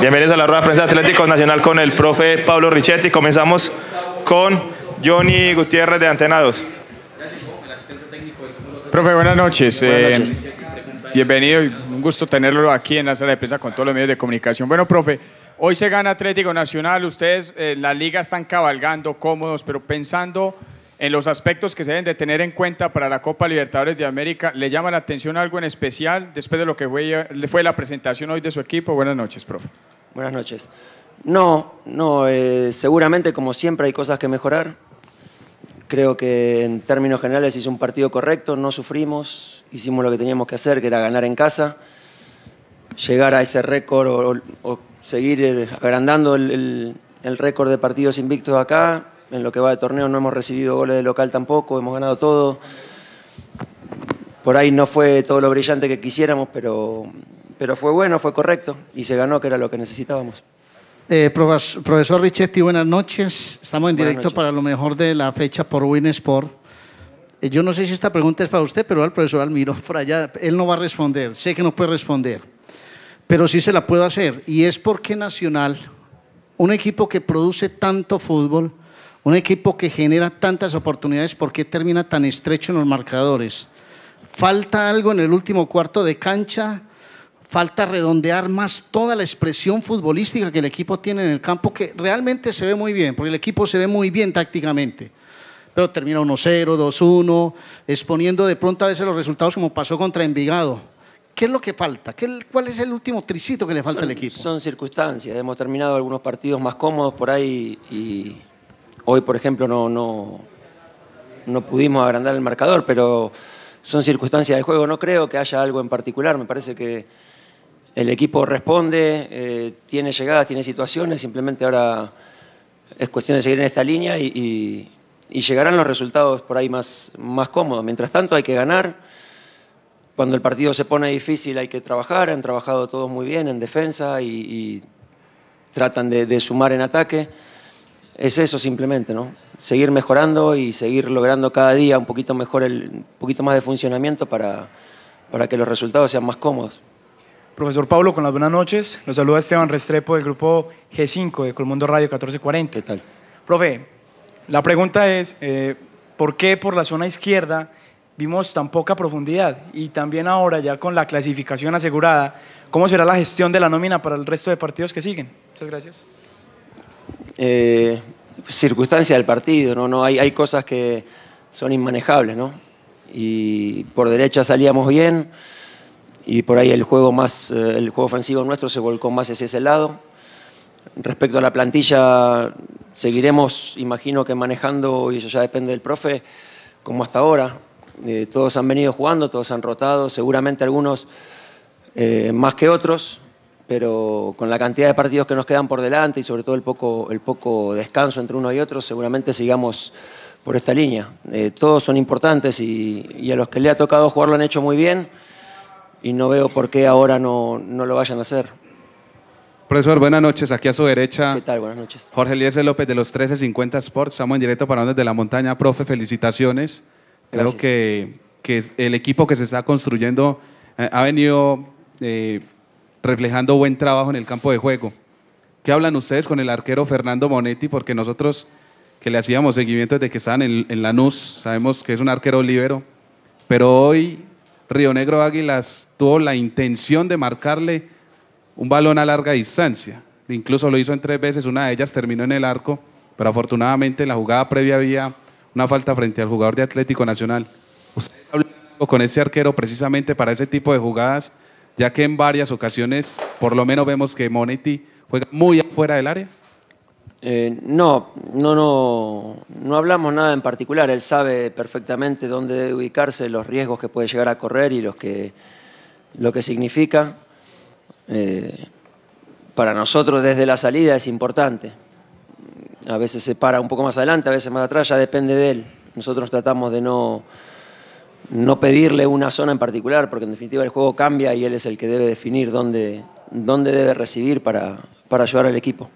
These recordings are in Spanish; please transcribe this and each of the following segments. Bienvenidos a la rueda de prensa de Atlético Nacional con el profe Pablo Riccheti. Comenzamos con Johnny Gutiérrez de Antenados. Profe, buenas noches. Buenas noches. Bienvenido, un gusto tenerlo aquí en la sala de prensa con todos los medios de comunicación. Bueno, profe, hoy se gana Atlético Nacional. Ustedes en la liga están cabalgando cómodos, pero pensando en los aspectos que se deben de tener en cuenta para la Copa Libertadores de América, ¿le llama la atención algo en especial después de lo que fue la presentación hoy de su equipo? Buenas noches, profe. Buenas noches. No, seguramente como siempre hay cosas que mejorar. Creo que en términos generales hizo un partido correcto, no sufrimos, hicimos lo que teníamos que hacer, que era ganar en casa, llegar a ese récord o seguir agrandando el récord de partidos invictos acá. En lo que va de torneo no hemos recibido goles de local tampoco, hemos ganado todo. Por ahí no fue todo lo brillante que quisiéramos, pero fue bueno, fue correcto y se ganó, que era lo que necesitábamos. Profesor Riccheti, buenas noches. Estamos en directo para lo mejor de la fecha por Winsport. Yo no sé si esta pregunta es para usted, pero al profesor Almirón, por allá, él no va a responder, sé que no puede responder, pero sí se la puedo hacer. Y es porque Nacional, un equipo que produce tanto fútbol, un equipo que genera tantas oportunidades, ¿por qué termina tan estrecho en los marcadores? ¿Falta algo en el último cuarto de cancha? ¿Falta redondear más toda la expresión futbolística que el equipo tiene en el campo? Que realmente se ve muy bien, porque el equipo se ve muy bien tácticamente, pero termina 1-0, 2-1, exponiendo de pronto a veces los resultados como pasó contra Envigado. ¿Qué es lo que falta? ¿Cuál es el último tricito que le falta al equipo? Son circunstancias, hemos terminado algunos partidos más cómodos por ahí y hoy, por ejemplo, no pudimos agrandar el marcador, pero son circunstancias del juego. No creo que haya algo en particular. Me parece que el equipo responde, tiene llegadas, tiene situaciones. Simplemente ahora es cuestión de seguir en esta línea y llegarán los resultados por ahí más cómodos. Mientras tanto, hay que ganar. Cuando el partido se pone difícil hay que trabajar. Han trabajado todos muy bien en defensa y tratan de sumar en ataque. Es eso simplemente, ¿no? Seguir mejorando y seguir logrando cada día un poquito mejor, un poquito más de funcionamiento para que los resultados sean más cómodos. Profesor Pablo, con las buenas noches. Los saluda Esteban Restrepo del Grupo G5 de Colmundo Radio 1440. ¿Qué tal? Profe, la pregunta es, ¿por qué por la zona izquierda vimos tan poca profundidad? Y también ahora, ya con la clasificación asegurada, ¿cómo será la gestión de la nómina para el resto de partidos que siguen? Muchas gracias. Circunstancia del partido, ¿no? Hay cosas que son inmanejables, ¿no? Y por derecha salíamos bien y por ahí el juego ofensivo nuestro se volcó más hacia ese lado. Respecto a la plantilla, seguiremos, imagino que manejando, y eso ya depende del profe, como hasta ahora. Todos han venido jugando, todos han rotado, seguramente algunos más que otros, pero con la cantidad de partidos que nos quedan por delante y sobre todo el poco descanso entre uno y otro, seguramente sigamos por esta línea. Todos son importantes y a los que le ha tocado jugar lo han hecho muy bien y no veo por qué ahora no lo vayan a hacer. Profesor, buenas noches. Aquí a su derecha. ¿Qué tal? Buenas noches. Jorge Eliécer López de los 1350 Sports. Estamos en directo para Andes de la Montaña. Profe, felicitaciones. Gracias. Creo que el equipo que se está construyendo ha venido reflejando buen trabajo en el campo de juego. ¿Qué hablan ustedes con el arquero Fernando Monetti? Porque nosotros, que le hacíamos seguimiento desde que estaban en Lanús, sabemos que es un arquero líbero, pero hoy Rionegro Águilas tuvo la intención de marcarle un balón a larga distancia, incluso lo hizo en 3 veces, una de ellas terminó en el arco, pero afortunadamente en la jugada previa había una falta frente al jugador de Atlético Nacional. ¿Ustedes hablan con ese arquero precisamente para ese tipo de jugadas, ya que en varias ocasiones, por lo menos vemos que Monetti juega muy afuera del área? No hablamos nada en particular. Él sabe perfectamente dónde debe ubicarse, los riesgos que puede llegar a correr y lo que significa. Para nosotros desde la salida es importante. A veces se para un poco más adelante, a veces más atrás, ya depende de él. Nosotros tratamos de no pedirle una zona en particular, porque en definitiva el juego cambia y él es el que debe definir dónde debe recibir para ayudar al equipo.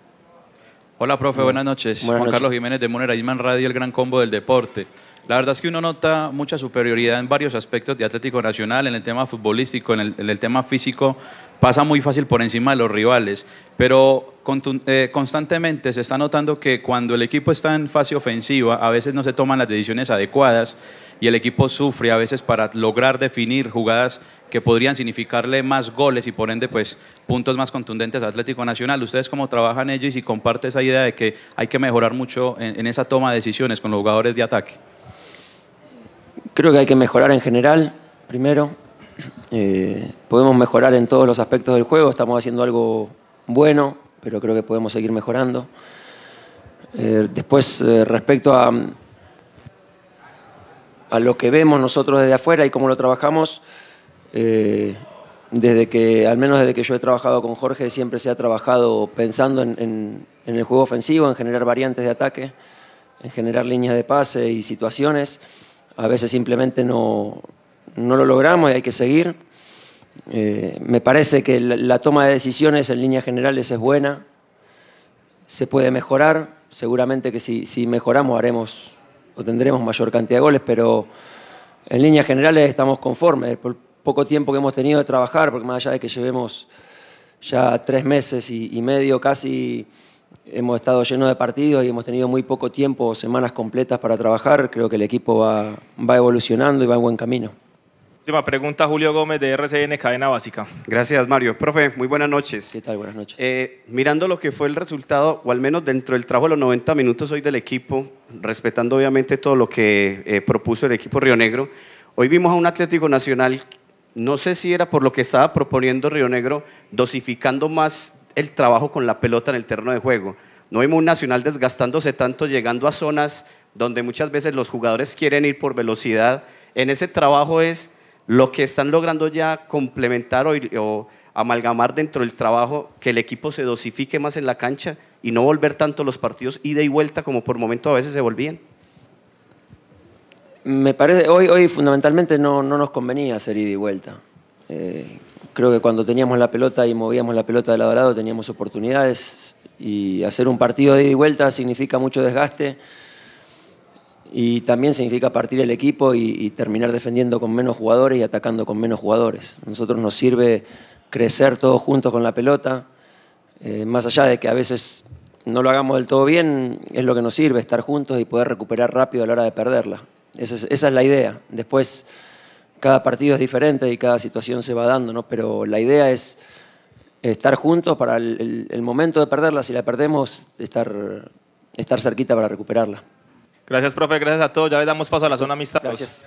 Hola, profe, buenas noches. Buenas noches. Carlos Jiménez de Munera, Imán Radio, el gran combo del deporte. La verdad es que uno nota mucha superioridad en varios aspectos de Atlético Nacional, en el tema futbolístico, en el tema físico, pasa muy fácil por encima de los rivales, pero constantemente se está notando que cuando el equipo está en fase ofensiva, a veces no se toman las decisiones adecuadas y el equipo sufre a veces para lograr definir jugadas que podrían significarle más goles y por ende pues puntos más contundentes a Atlético Nacional. ¿Ustedes cómo trabajan ellos y si comparte esa idea de que hay que mejorar mucho en esa toma de decisiones con los jugadores de ataque? Creo que hay que mejorar en general, primero. Podemos mejorar en todos los aspectos del juego, estamos haciendo algo bueno, pero creo que podemos seguir mejorando. Después, respecto a lo que vemos nosotros desde afuera y cómo lo trabajamos, al menos desde que yo he trabajado con Jorge, siempre se ha trabajado pensando en el juego ofensivo, en generar variantes de ataque, en generar líneas de pase y situaciones. A veces simplemente no lo logramos y hay que seguir. Me parece que la toma de decisiones en líneas generales es buena, se puede mejorar, seguramente que si mejoramos haremos o tendremos mayor cantidad de goles, pero en líneas generales estamos conformes por el poco tiempo que hemos tenido de trabajar, porque más allá de que llevemos ya 3 meses y medio casi, hemos estado llenos de partidos y hemos tenido muy poco tiempo, semanas completas para trabajar. Creo que el equipo va evolucionando y va en buen camino. Última pregunta, Julio Gómez de RCN, Cadena Básica. Gracias, Mario. Profe, muy buenas noches. ¿Qué tal? Buenas noches. Mirando lo que fue el resultado, o al menos dentro del trabajo de los 90 minutos hoy del equipo, respetando obviamente todo lo que propuso el equipo rionegro, hoy vimos a un Atlético Nacional, no sé si era por lo que estaba proponiendo Rionegro, dosificando más el trabajo con la pelota en el terreno de juego. No vimos un Nacional desgastándose tanto, llegando a zonas donde muchas veces los jugadores quieren ir por velocidad. En ese trabajo es lo que están logrando ya complementar o amalgamar dentro del trabajo, que el equipo se dosifique más en la cancha y no volver tanto los partidos ida y vuelta como por momento a veces se volvían. Me parece, hoy fundamentalmente no nos convenía hacer ida y vuelta. Creo que cuando teníamos la pelota y movíamos la pelota de lado a lado teníamos oportunidades, y hacer un partido de ida y vuelta significa mucho desgaste y también significa partir el equipo y terminar defendiendo con menos jugadores y atacando con menos jugadores. A nosotros nos sirve crecer todos juntos con la pelota, más allá de que a veces no lo hagamos del todo bien, es lo que nos sirve, estar juntos y poder recuperar rápido a la hora de perderla. Esa es la idea. Después, cada partido es diferente y cada situación se va dando, ¿no? Pero la idea es estar juntos para el momento de perderla. Si la perdemos, estar cerquita para recuperarla. Gracias, profe. Gracias a todos. Ya les damos paso a la zona amistosa. Gracias.